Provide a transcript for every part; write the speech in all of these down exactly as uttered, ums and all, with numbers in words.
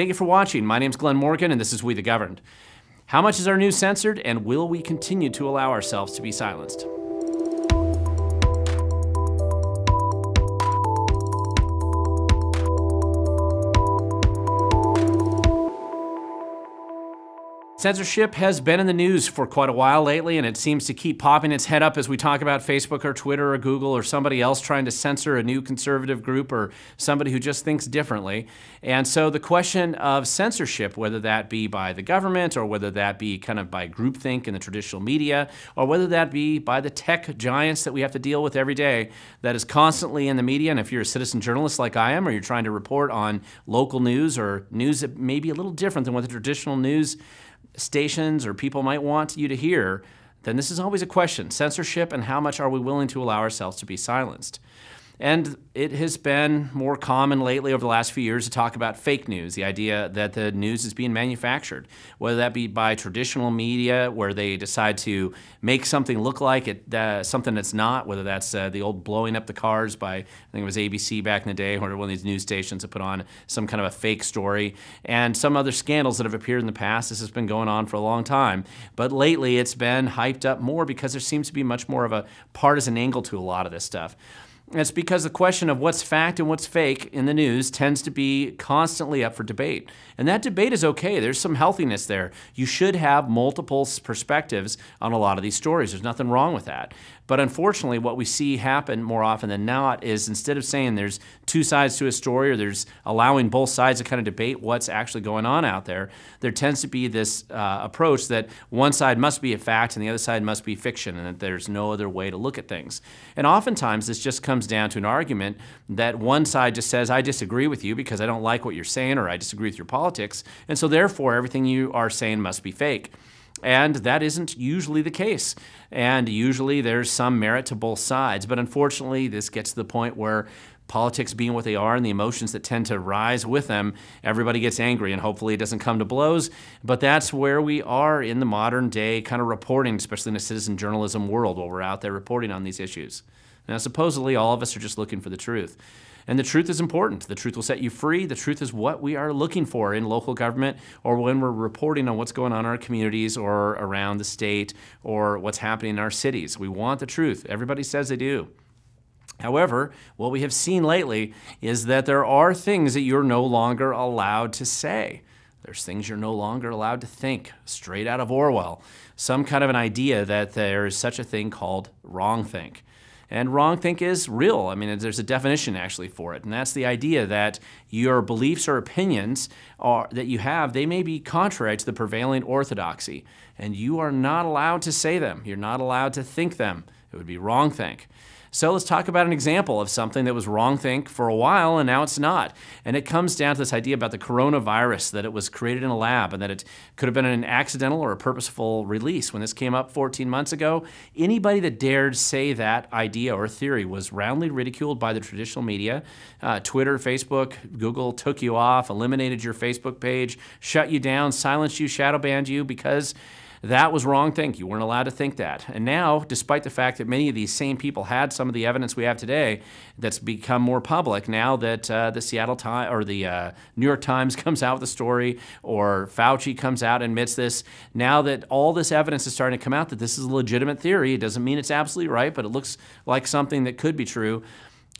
Thank you for watching. My name's Glenn Morgan, and this is We The Governed. How much is our news censored, and will we continue to allow ourselves to be silenced? Censorship has been in the news for quite a while lately, and it seems to keep popping its head up as we talk about Facebook or Twitter or Google or somebody else trying to censor a new conservative group or somebody who just thinks differently. And so the question of censorship, whether that be by the government or whether that be kind of by groupthink in the traditional media, or whether that be by the tech giants that we have to deal with every day that is constantly in the media. And if you're a citizen journalist like I am, or you're trying to report on local news or news that may be a little different than what the traditional news stations or people might want you to hear, then this is always a question. Censorship and how much are we willing to allow ourselves to be silenced? And it has been more common lately over the last few years to talk about fake news, the idea that the news is being manufactured, whether that be by traditional media where they decide to make something look like it, uh, something that's not, whether that's uh, the old blowing up the cars by, I think it was A B C back in the day, or one of these news stations that put on some kind of a fake story, and some other scandals that have appeared in the past. This has been going on for a long time, but lately it's been hyped up more because there seems to be much more of a partisan angle to a lot of this stuff. It's because the question of what's fact and what's fake in the news tends to be constantly up for debate. And that debate is okay. There's some healthiness there. You should have multiple perspectives on a lot of these stories. There's nothing wrong with that. But unfortunately, what we see happen more often than not is instead of saying there's two sides to a story or there's allowing both sides to kind of debate what's actually going on out there, there tends to be this uh, approach that one side must be a fact and the other side must be fiction and that there's no other way to look at things. And oftentimes, this just comes down to an argument that one side just says, I disagree with you because I don't like what you're saying, or I disagree with your politics, and so therefore everything you are saying must be fake. And that isn't usually the case. And usually there's some merit to both sides, but unfortunately this gets to the point where politics being what they are and the emotions that tend to rise with them, everybody gets angry and hopefully it doesn't come to blows. But that's where we are in the modern day kind of reporting, especially in a citizen journalism world where we're out there reporting on these issues. Now, supposedly, all of us are just looking for the truth. And the truth is important. The truth will set you free. The truth is what we are looking for in local government or when we're reporting on what's going on in our communities or around the state or what's happening in our cities. We want the truth. Everybody says they do. However, what we have seen lately is that there are things that you're no longer allowed to say. There's things you're no longer allowed to think, straight out of Orwell. Some kind of an idea that there is such a thing called wrongthink. And wrongthink is real. I mean, there's a definition actually for it, and that's the idea that your beliefs or opinions are, that you have, they may be contrary to the prevailing orthodoxy, and you are not allowed to say them. You're not allowed to think them. It would be wrongthink. So let's talk about an example of something that was wrongthink for a while and now it's not. And it comes down to this idea about the coronavirus, that it was created in a lab and that it could have been an accidental or a purposeful release. When this came up fourteen months ago, anybody that dared say that idea or theory was roundly ridiculed by the traditional media. Uh, Twitter, Facebook, Google took you off, eliminated your Facebook page, shut you down, silenced you, shadow banned you because that was wrongthink. You weren't allowed to think that. And now, despite the fact that many of these same people had some of the evidence we have today that's become more public, now that uh, the Seattle Times or the uh, New York Times comes out with a story, or Fauci comes out and admits this, now that all this evidence is starting to come out that this is a legitimate theory, it doesn't mean it's absolutely right, but it looks like something that could be true.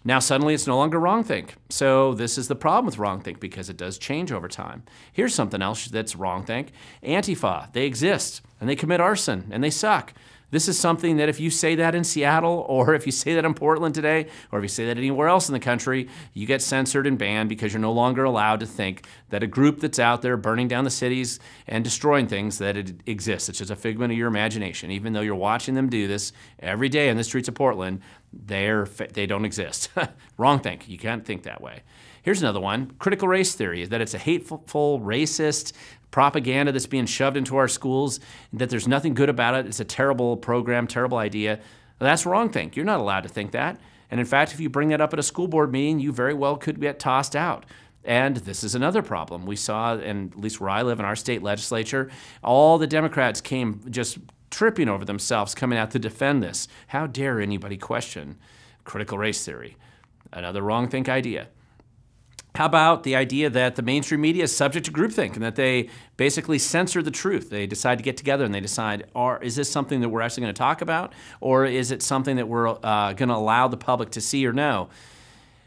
Now suddenly it's no longer wrongthink. So this is the problem with wrongthink because it does change over time. Here's something else that's wrongthink. Antifa, they exist and they commit arson and they suck. This is something that if you say that in Seattle or if you say that in Portland today or if you say that anywhere else in the country, you get censored and banned because you're no longer allowed to think that a group that's out there burning down the cities and destroying things, that it exists. It's just a figment of your imagination. Even though you're watching them do this every day in the streets of Portland, they're, they don't exist. Wrongthink. You can't think that way. Here's another one. Critical race theory is that it's a hateful, racist propaganda that's being shoved into our schools, that there's nothing good about it, it's a terrible program, terrible idea. Well, that's wrongthink. You're not allowed to think that. And in fact, if you bring that up at a school board meeting, you very well could get tossed out. And this is another problem. We saw, and at least where I live in our state legislature, all the Democrats came just tripping over themselves coming out to defend this. How dare anybody question critical race theory? Another wrongthink idea. How about the idea that the mainstream media is subject to groupthink and that they basically censor the truth? They decide to get together and they decide, are, is this something that we're actually going to talk about, or is it something that we're uh, going to allow the public to see or know?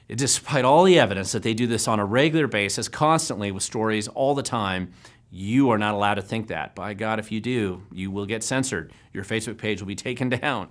Despite all the evidence that they do this on a regular basis, constantly, with stories all the time, you are not allowed to think that. By God, if you do, you will get censored. Your Facebook page will be taken down.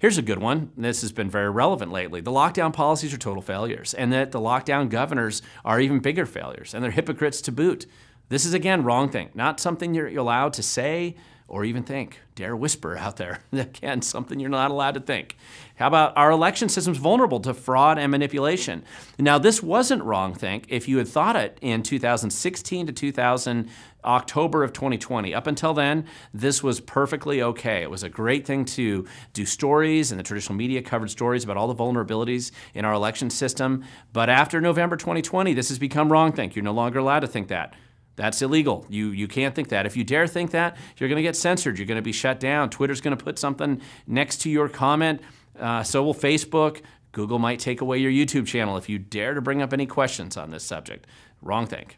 Here's a good one. This has been very relevant lately. The lockdown policies are total failures, and that the lockdown governors are even bigger failures, and they're hypocrites to boot. This is, again, wrong thing. Not something you're allowed to say or even think. Dare whisper out there. Again, something you're not allowed to think. How about our election system's vulnerable to fraud and manipulation? Now, this wasn't wrong think if you had thought it in two thousand sixteen to two thousand, October of twenty twenty. Up until then, this was perfectly okay. It was a great thing to do stories, and the traditional media covered stories about all the vulnerabilities in our election system. But after November twenty twenty, this has become wrong think. You're no longer allowed to think that. That's illegal. You, you can't think that. If you dare think that, you're going to get censored. You're going to be shut down. Twitter's going to put something next to your comment. Uh, so will Facebook. Google might take away your YouTube channel if you dare to bring up any questions on this subject. Wrong think.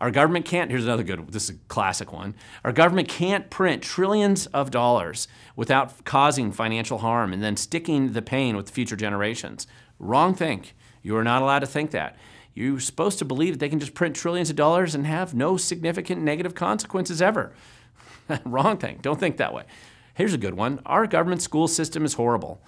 Our government can't, here's another good, this is a classic one. Our government can't print trillions of dollars without causing financial harm and then sticking the pain with future generations. Wrong think. You are not allowed to think that. You're supposed to believe that they can just print trillions of dollars and have no significant negative consequences ever. Wrong thing. Don't think that way. Here's a good one. Our government school system is horrible.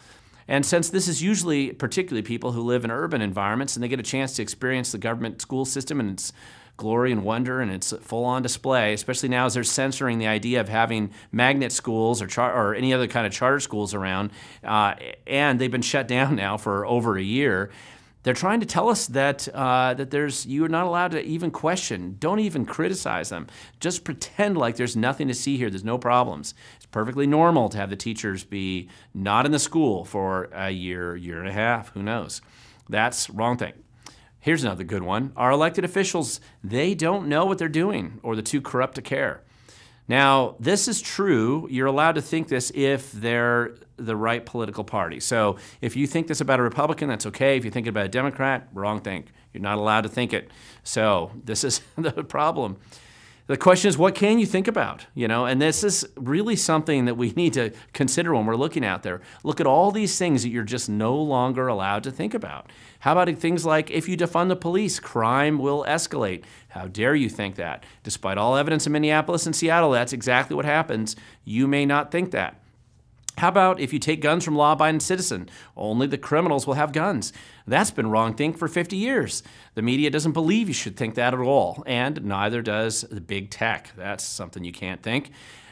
And since this is usually particularly people who live in urban environments and they get a chance to experience the government school system and its glory and wonder and its full on display, especially now as they're censoring the idea of having magnet schools or, char or any other kind of charter schools around, uh, and they've been shut down now for over a year. They're trying to tell us that, uh, that there's, you are not allowed to even question. Don't even criticize them. Just pretend like there's nothing to see here. There's no problems. It's perfectly normal to have the teachers be not in the school for a year, year and a half. Who knows? That's wrong thing. Here's another good one. Our elected officials, they don't know what they're doing, or they're too corrupt to care. Now, this is true. You're allowed to think this if they're the right political party. So if you think this about a Republican, that's okay. If you think about a Democrat, wrong think. You're not allowed to think it. So this is the problem. The question is, what can you think about? You know, and this is really something that we need to consider when we're looking out there. Look at all these things that you're just no longer allowed to think about. How about things like, if you defund the police, crime will escalate. How dare you think that? Despite all evidence in Minneapolis and Seattle, that's exactly what happens. You may not think that. How about if you take guns from law-abiding citizens? Only the criminals will have guns. That's been wrong think for fifty years. The media doesn't believe you should think that at all, and neither does the big tech. That's something you can't think.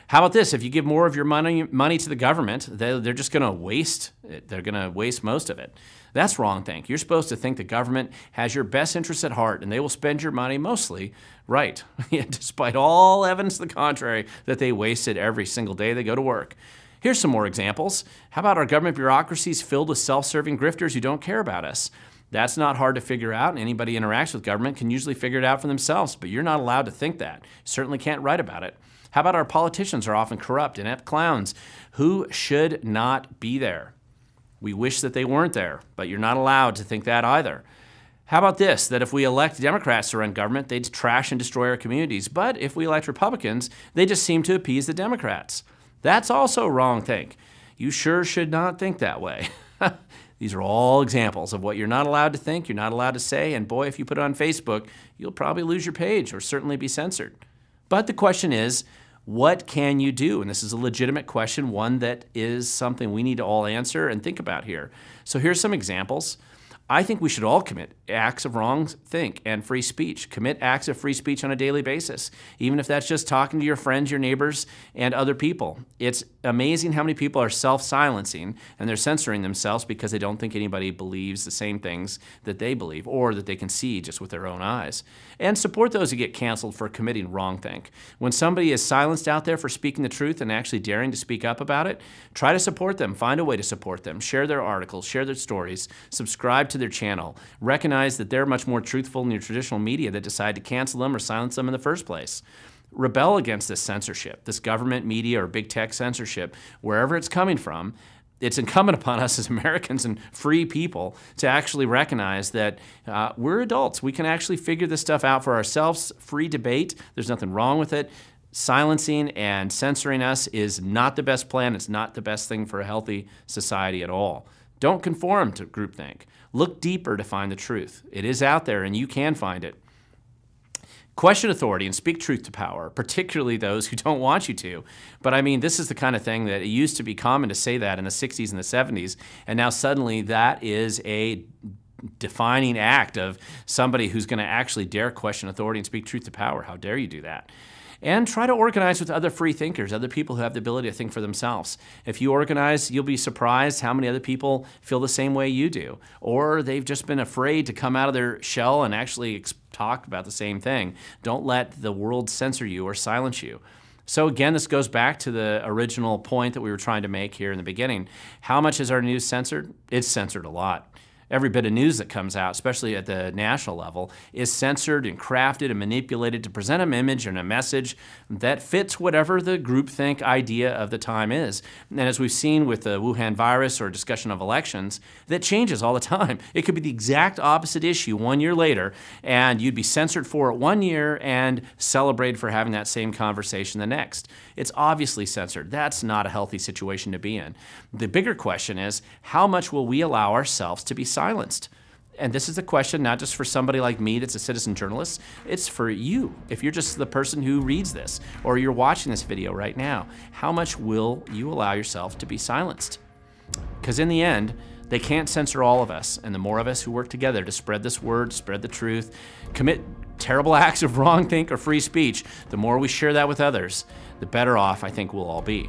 How about this? If you give more of your money, money to the government, they, they're just going to waste it. They're going to waste most of it. That's wrong think. You're supposed to think the government has your best interests at heart, and they will spend your money mostly right, despite all evidence to the contrary that they waste it every single day they go to work. Here's some more examples. How about our government bureaucracies filled with self-serving grifters who don't care about us? That's not hard to figure out, and anybody who interacts with government can usually figure it out for themselves, but you're not allowed to think that. Certainly can't write about it. How about our politicians are often corrupt, inept clowns who should not be there? We wish that they weren't there, but you're not allowed to think that either. How about this, that if we elect Democrats to run government, they'd trash and destroy our communities, but if we elect Republicans, they just seem to appease the Democrats. That's also wrong think. You sure should not think that way. These are all examples of what you're not allowed to think, you're not allowed to say, and boy, if you put it on Facebook, you'll probably lose your page or certainly be censored. But the question is, what can you do? And this is a legitimate question, one that is something we need to all answer and think about here. So here's some examples. I think we should all commit acts of wrong think and free speech. Commit acts of free speech on a daily basis, even if that's just talking to your friends, your neighbors, and other people. It's amazing how many people are self-silencing and they're censoring themselves because they don't think anybody believes the same things that they believe or that they can see just with their own eyes. And support those who get canceled for committing wrong think. When somebody is silenced out there for speaking the truth and actually daring to speak up about it, try to support them. Find a way to support them. Share their articles, share their stories, subscribe to their channel. Recognize that they're much more truthful than your traditional media that decide to cancel them or silence them in the first place. Rebel against this censorship, this government, media, or big tech censorship, wherever it's coming from, it's incumbent upon us as Americans and free people to actually recognize that uh, we're adults. We can actually figure this stuff out for ourselves. Free debate, there's nothing wrong with it. Silencing and censoring us is not the best plan. It's not the best thing for a healthy society at all. Don't conform to groupthink. Look deeper to find the truth. It is out there and you can find it. Question authority and speak truth to power, particularly those who don't want you to. But I mean, this is the kind of thing that it used to be common to say that in the sixties and the seventies, and now suddenly that is a defining act of somebody who's going to actually dare question authority and speak truth to power. How dare you do that? And try to organize with other free thinkers, other people who have the ability to think for themselves. If you organize, you'll be surprised how many other people feel the same way you do. Or they've just been afraid to come out of their shell and actually talk about the same thing. Don't let the world censor you or silence you. So again, this goes back to the original point that we were trying to make here in the beginning. How much is our news censored? It's censored a lot. Every bit of news that comes out, especially at the national level, is censored and crafted and manipulated to present an image and a message that fits whatever the groupthink idea of the time is. And as we've seen with the Wuhan virus or discussion of elections, that changes all the time. It could be the exact opposite issue one year later, and you'd be censored for it one year and celebrated for having that same conversation the next. It's obviously censored. That's not a healthy situation to be in. The bigger question is, how much will we allow ourselves to be censored? silenced? And this is a question not just for somebody like me that's a citizen journalist, it's for you. If you're just the person who reads this or you're watching this video right now, how much will you allow yourself to be silenced? Because in the end, they can't censor all of us, and the more of us who work together to spread this word, spread the truth, commit terrible acts of wrong think or free speech, the more we share that with others, the better off I think we'll all be.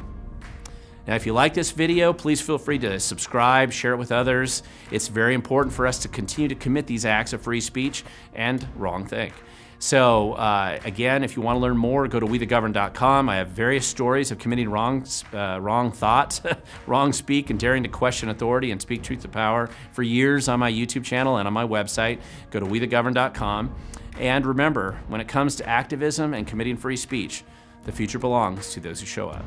Now, if you like this video, please feel free to subscribe, share it with others. It's very important for us to continue to commit these acts of free speech and wrong think. So uh, again, if you want to learn more, go to we the governed dot com. I have various stories of committing wrong, uh, wrong thoughts, wrong speak, and daring to question authority and speak truth to power for years on my YouTube channel and on my website. Go to we the governed dot com. And remember, when it comes to activism and committing free speech, the future belongs to those who show up.